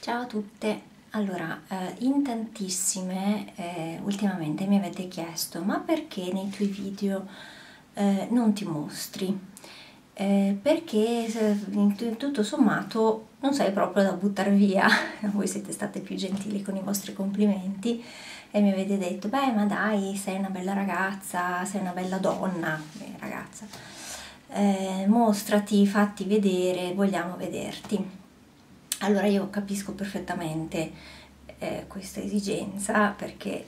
Ciao a tutte. Allora, in tantissime ultimamente mi avete chiesto: ma perché nei tuoi video non ti mostri? Perché tutto sommato non sei proprio da buttare via. Voi siete state più gentili con i vostri complimenti e mi avete detto: beh, ma dai, sei una bella ragazza, sei una bella donna, ragazza, mostrati, fatti vedere, vogliamo vederti. Allora io capisco perfettamente questa esigenza, perché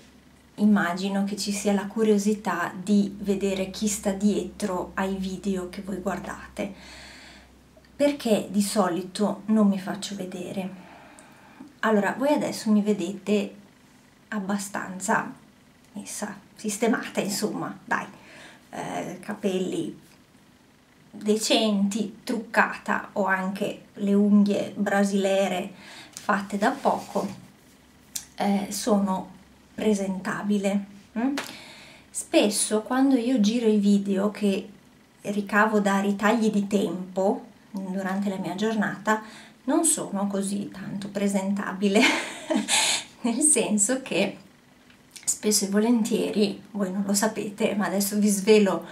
immagino che ci sia la curiosità di vedere chi sta dietro ai video che voi guardate, perché di solito non mi faccio vedere. Allora, voi adesso mi vedete abbastanza messa, sistemata, insomma, dai, capelli decenti, truccata, o anche le unghie brasilere fatte da poco, sono presentabile. Spesso quando io giro i video che ricavo da ritagli di tempo durante la mia giornata non sono così tanto presentabile nel senso che spesso e volentieri, voi non lo sapete, ma adesso vi svelo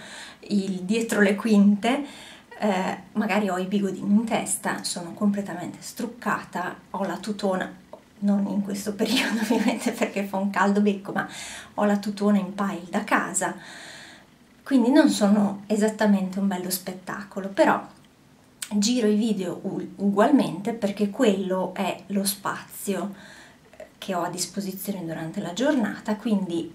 il dietro le quinte, magari ho i bigodini in testa, sono completamente struccata, ho la tutona, non in questo periodo ovviamente perché fa un caldo becco, ma ho la tutona in pile da casa, quindi non sono esattamente un bello spettacolo, però giro i video ugualmente perché quello è lo spazio che ho a disposizione durante la giornata. Quindi,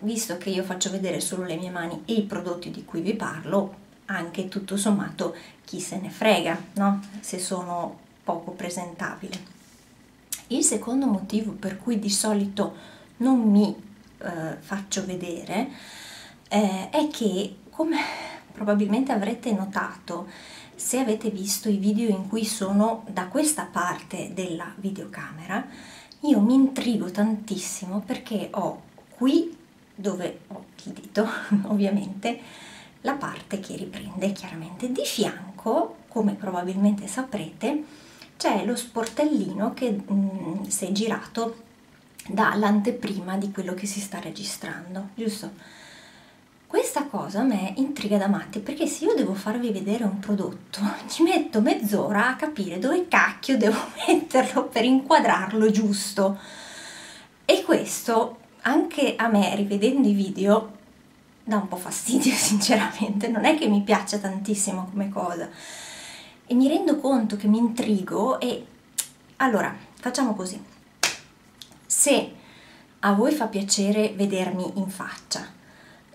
visto che io faccio vedere solo le mie mani e i prodotti di cui vi parlo, anche tutto sommato chi se ne frega, no? Se sono poco presentabile. Il secondo motivo per cui di solito non mi faccio vedere è che, come probabilmente avrete notato se avete visto i video in cui sono da questa parte della videocamera, io mi intrigo tantissimo perché ho qui, dove ho il dito ovviamente, la parte che riprende chiaramente. Di fianco, come probabilmente saprete, c'è lo sportellino che si è girato dà l'anteprima di quello che si sta registrando, giusto? Questa cosa a me intriga da matti, perché se io devo farvi vedere un prodotto ci metto mezz'ora a capire dove cacchio devo metterlo per inquadrarlo giusto, e questo anche a me, rivedendo i video, dà un po' fastidio sinceramente, non è che mi piaccia tantissimo come cosa, e mi rendo conto che mi intrigo. E allora facciamo così: se a voi fa piacere vedermi in faccia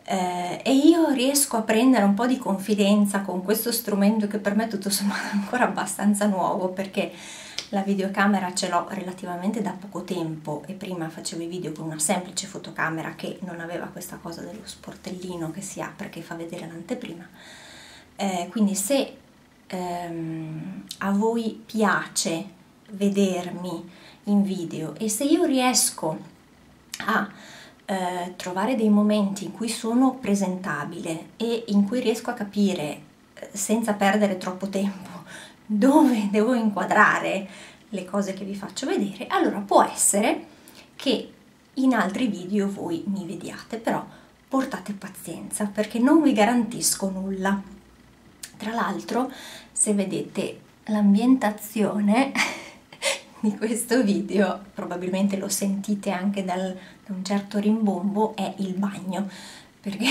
e io riesco a prendere un po' di confidenza con questo strumento, che per me tutto sommato è ancora abbastanza nuovo perché la videocamera ce l'ho relativamente da poco tempo e prima facevo i video con una semplice fotocamera che non aveva questa cosa dello sportellino che si apre che fa vedere l'anteprima, quindi se a voi piace vedermi in video e se io riesco a trovare dei momenti in cui sono presentabile e in cui riesco a capire senza perdere troppo tempo dove devo inquadrare le cose che vi faccio vedere, allora può essere che in altri video voi mi vediate, però portate pazienza perché non vi garantisco nulla. Tra l'altro, se vedete l'ambientazione di questo video, probabilmente lo sentite anche da un certo rimbombo, è il bagno, perché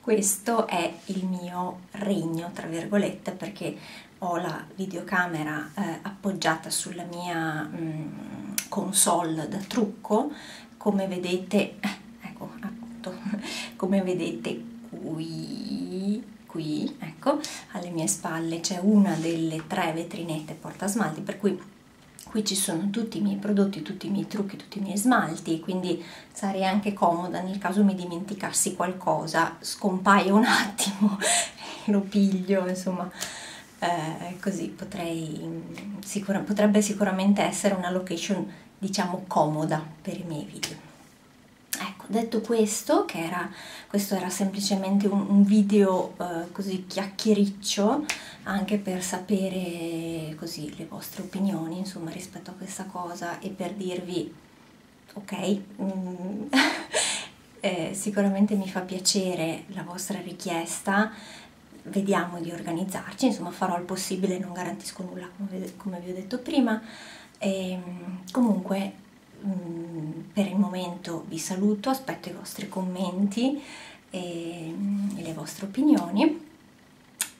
questo è il mio regno, tra virgolette, perché ho la videocamera appoggiata sulla mia console da trucco, come vedete, ecco, appunto, come vedete qui, ecco, alle mie spalle c'è una delle tre vetrinette portasmalti, per cui qui ci sono tutti i miei prodotti, tutti i miei trucchi, tutti i miei smalti, quindi sarei anche comoda nel caso mi dimenticassi qualcosa, scompaio un attimo, lo piglio, insomma, così potrebbe sicuramente essere una location, diciamo, comoda per i miei video. Ecco, Ecco, detto questo, che era, questo era semplicemente un video così chiacchiericcio, anche per sapere così le vostre opinioni, insomma, rispetto a questa cosa, e per dirvi, ok, sicuramente mi fa piacere la vostra richiesta, vediamo di organizzarci, insomma farò il possibile, non garantisco nulla come vi ho detto prima, e comunque per il momento vi saluto, aspetto i vostri commenti e le vostre opinioni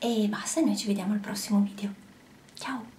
e basta, noi ci vediamo al prossimo video, ciao!